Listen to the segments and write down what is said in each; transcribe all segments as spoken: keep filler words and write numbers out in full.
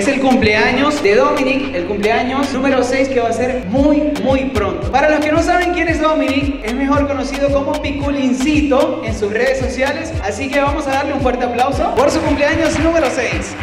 es el cumpleaños de Dominic, el cumpleaños número seis, que va a ser muy, muy pronto. Para los que no saben quién es Dominic, es mejor conocido como Piculincito en sus redes sociales, así que vamos a darle un fuerte aplauso por su cumpleaños número seis.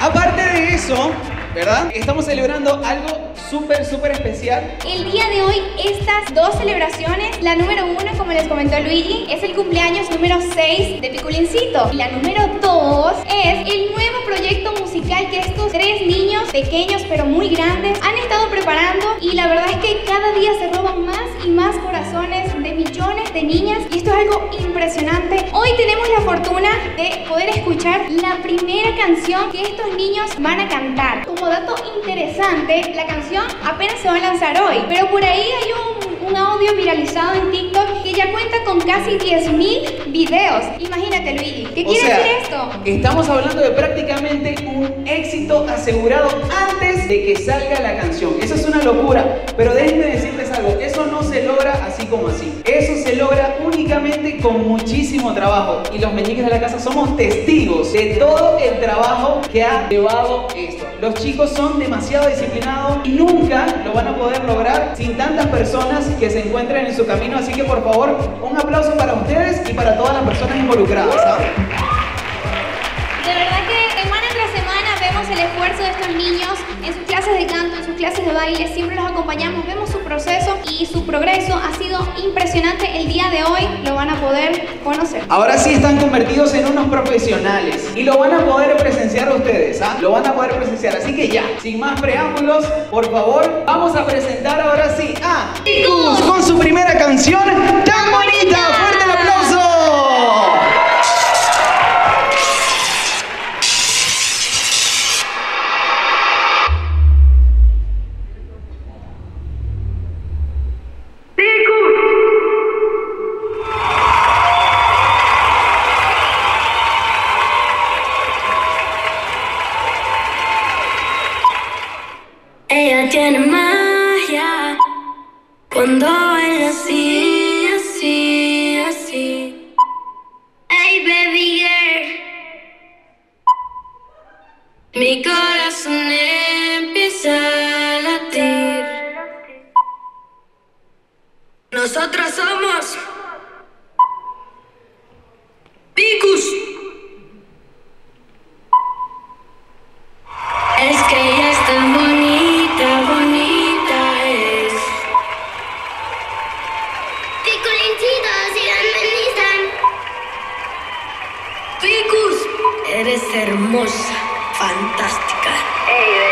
Aparte de eso, ¿verdad? Estamos celebrando algo súper, súper especial. El día de hoy, estas dos celebraciones, la número uno, como les comentó Luigi, es el cumpleaños número seis de Piculincito. Y la número dos es el nuevo proyecto musical que estos tres niños, pequeños pero muy grandes, han estado preparando. Y la verdad es que cada día se roban más y más corazones de millones de niñas. Y esto es algo impresionante. Hoy tenemos la fortuna de poder escuchar la primera canción que estos niños van a cantar. Como dato interesante, la canción apenas se va a lanzar hoy, pero por ahí hay un, un audio viralizado en TikTok que ya cuenta con casi diez mil videos. Imagínate, Luigi, ¿qué quiere decir esto? Estamos hablando de prácticamente un éxito asegurado antes de que salga la canción. Eso es una locura, pero déjenme decirles algo, eso no se logra así como así. Eso se logra únicamente con muchísimo trabajo, y los meñiques de la casa somos testigos de todo el trabajo que ha llevado esto. Los chicos son demasiado disciplinados y nunca lo van a poder lograr sin tantas personas que se encuentren en su camino. Así que por favor, un aplauso para ustedes y para todas las personas involucradas, ¿sabes? De verdad que semana tras semana vemos el esfuerzo de estos niños en sus clases de canto, en sus clases de baile, siempre los acompañamos, vemos su proceso y su progreso ha sido impresionante. El día de hoy lo van a poder conocer. Ahora sí están convertidos en unos profesionales y lo van a poder presenciar ustedes, ¿ah? Lo van a poder presenciar, así que ya, sin más preámbulos, por favor, vamos a presentar ahora sí a Picus con su primera canción tan bonita. ¡Fuerte el aplauso! Cuando baila así, así, así. Hey baby girl, mi corazón empieza a latir. Nosotros somos Picus. Es que ella es tan bonita, bonita. Eres hermosa, fantástica. Hey,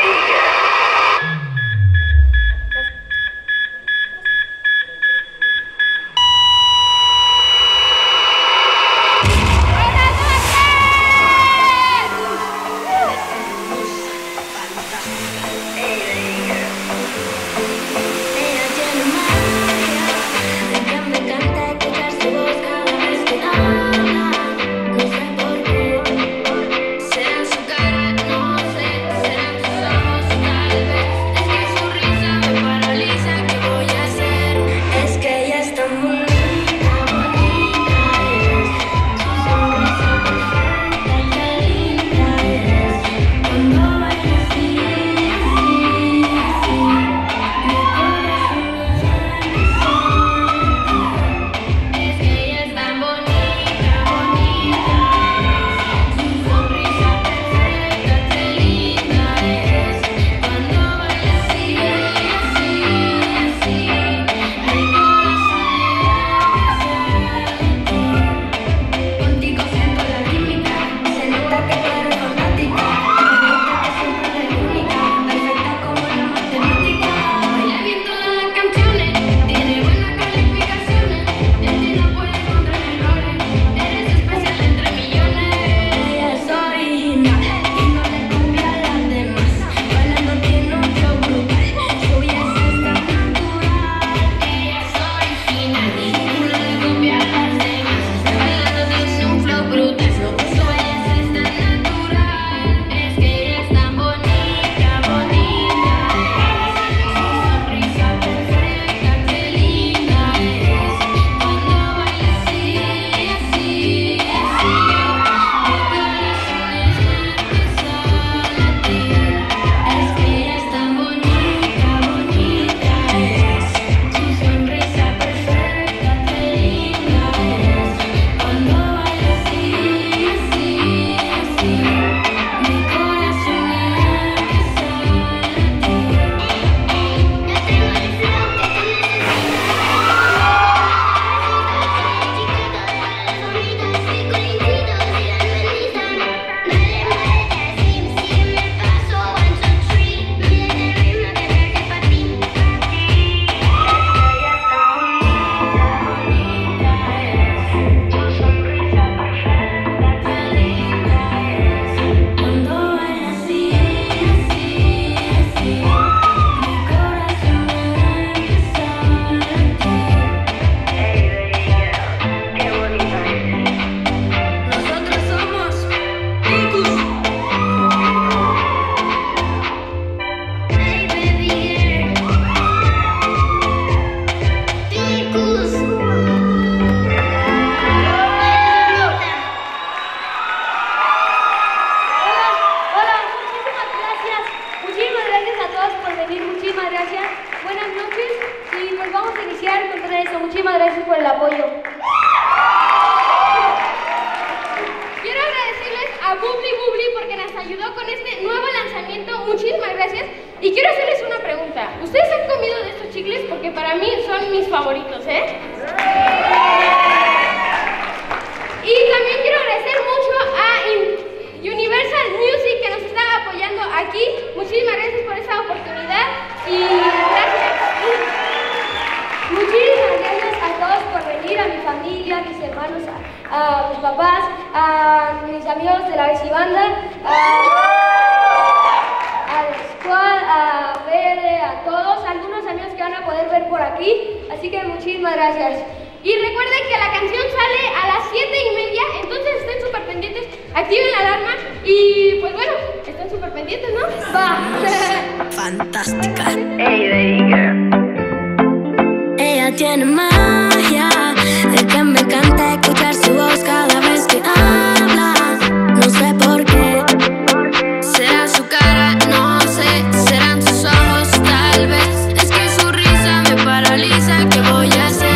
eso, muchísimas gracias por el apoyo. Quiero agradecerles a Bubli Bubli porque nos ayudó con este nuevo lanzamiento, muchísimas gracias. Y quiero hacerles una pregunta, ¿ustedes han comido de estos chicles? Porque para mí son mis favoritos, ¿eh? Y también quiero agradecer mucho a Universal Music que nos está apoyando aquí. Muchísimas gracias por esa oportunidad y gracias. Muchísimas gracias a todos por venir, a mi familia, a mis hermanos, a, a mis papás, a mis amigos de la Bixibanda, a la escuela, a Fede, a todos, a algunos amigos que van a poder ver por aquí. Así que muchísimas gracias. Y recuerden que la canción sale a las siete y media, entonces estén súper pendientes, activen la alarma y pues bueno, están súper pendientes, ¿no? ¡Va! Fantástica. Hey, baby girl. Ella tiene magia, de que me encanta escuchar su voz cada vez que habla. No sé por qué. Será su cara, no sé, serán sus ojos, tal vez. Es que su risa me paraliza, ¿qué voy a hacer?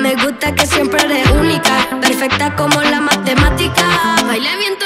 Me gusta que siempre eres única, perfecta como la matemática. Baila bien.